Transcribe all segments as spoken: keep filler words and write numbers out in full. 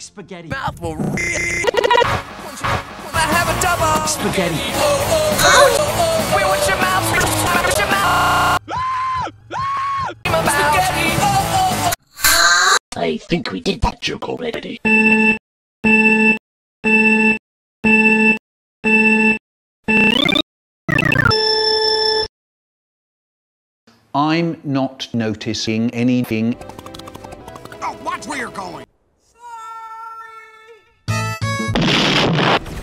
Spaghetti. Mouthful. I have a double. Spaghetti. Oh, oh, oh. Wait, what's your mouth? What's your mouth? Spaghetti. Oh, oh, oh. I think we did that joke already. I'm not noticing anything. Oh, watch where you're going.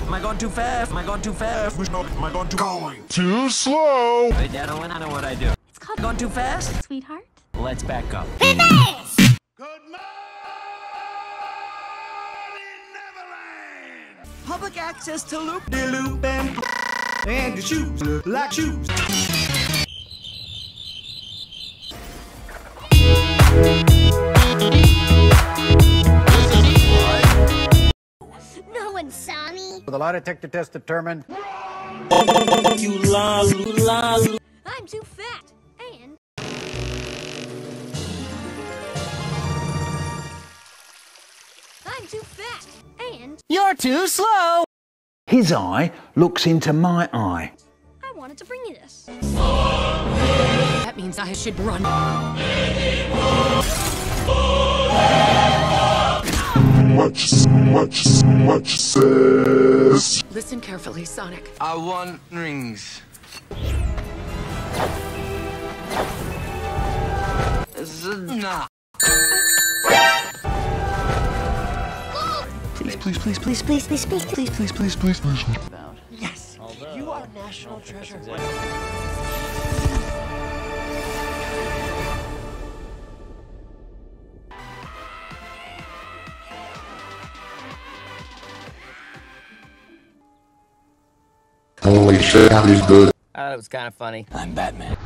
Am I going too fast? Am I going too fast? Am I going too going? Too slow! Hey, Dad, I know what I do. It's called going too fast, sweetheart. Let's back up. Good morning, Neverland! Public access to loop de loop and and the shoes look like shoes. The lie detector test determined. I'm too fat and I'm too fat and you're too slow. His eye looks into my eye. I wanted to bring you this. That means I should run. Much, much, much says. Listen carefully, Sonic. I want rings. Nah. Please, please, please, please, please, please, please, please, please, please, please, please. Yes, you are national treasure. Holy shit, that was good. Oh, that was kind of funny. I'm Batman.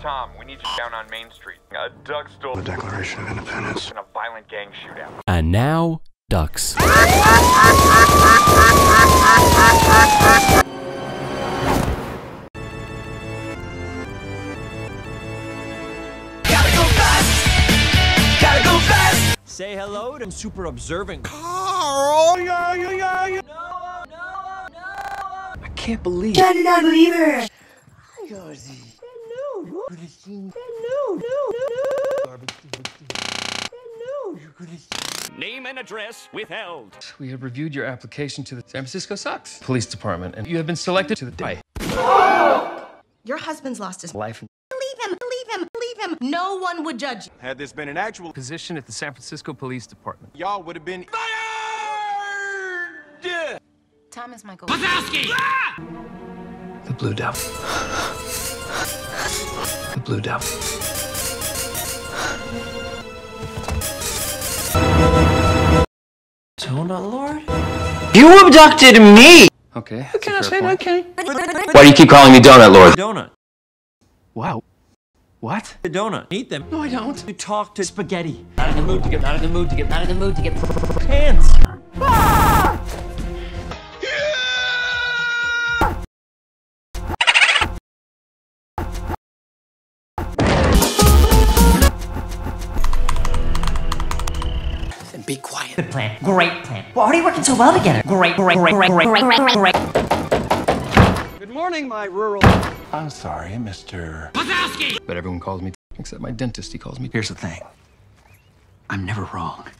Tom, we need you down on Main Street. A duck stole the Declaration of Independence in a violent gang shootout. And now, ducks. Say hello to super observant Carl! Yeah, yeah, yeah, yeah. No, no, no. I can't believe it. I did not believe her. Hi, Ozzy. Hello. You're gonna see. Hello. No, no, no. Hello. You're gonna see. Name and address withheld. We have reviewed your application to the San Francisco Sox Police Department, and you have been selected to the die. Oh! Your husband's lost his life. Him. No one would judge. Had this been an actual position at the San Francisco Police Department, y'all would have been fired! Thomas Michael Wazowski! Ah! The Blue Devil. The Blue Devil. Don't, Lord. You abducted me! Okay. Okay, I said okay. Why do you keep calling me Donut Lord? Donut. Wow. What? The donut. Eat them. No, I don't. You talk to spaghetti. Not in the mood to get, not in the mood to get, not in the mood to get pants. Ah! Yeah! Then be quiet. Good plan. Great plan. We're already working so well together. Great, great, great, great, great, great, great. Good morning, my rural... I'm sorry, Mister Wazowski! But everyone calls me, except my dentist, he calls me. Here's the thing. I'm never wrong.